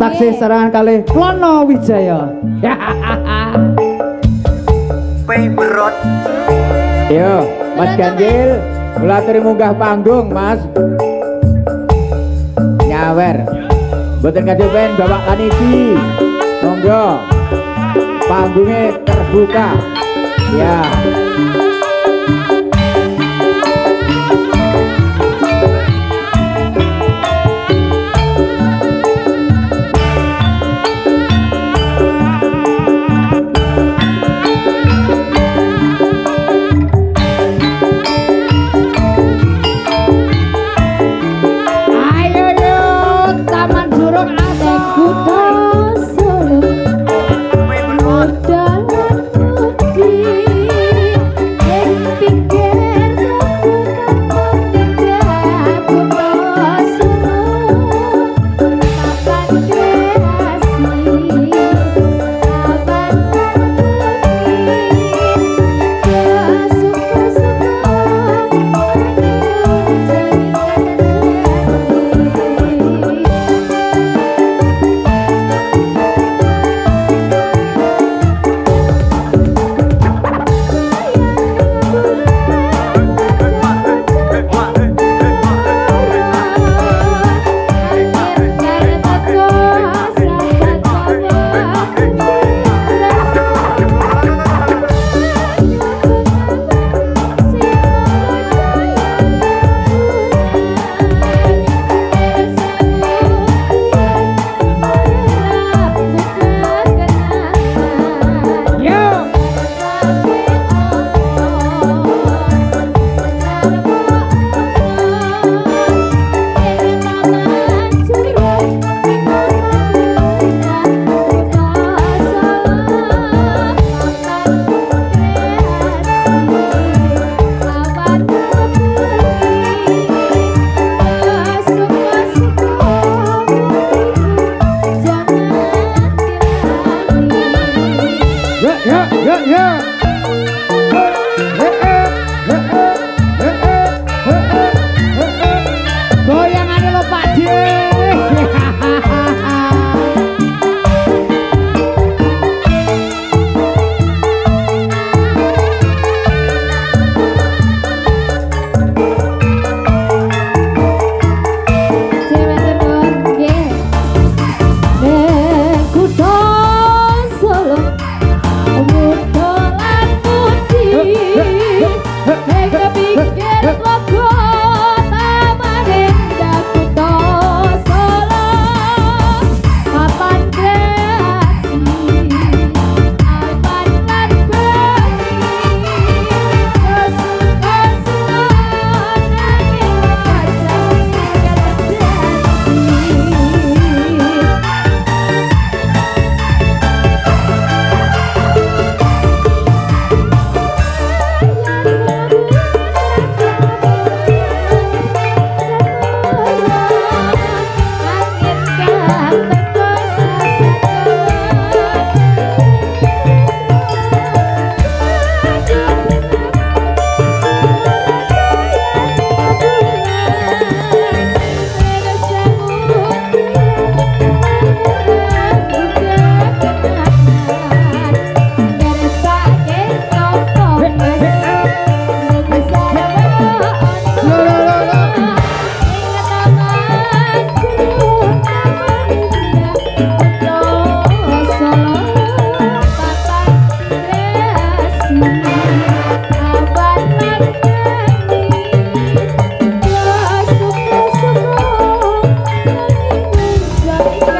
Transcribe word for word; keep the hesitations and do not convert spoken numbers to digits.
taksih serangan kali Klono Wijaya. Pemberot. Yo, Mas Ganjil, melatih munggah panggung, Mas. Nyawer. Boten kacopen Bapak Kaniki. Monggo. Panggungnya terbuka. Ya. Terima kasih.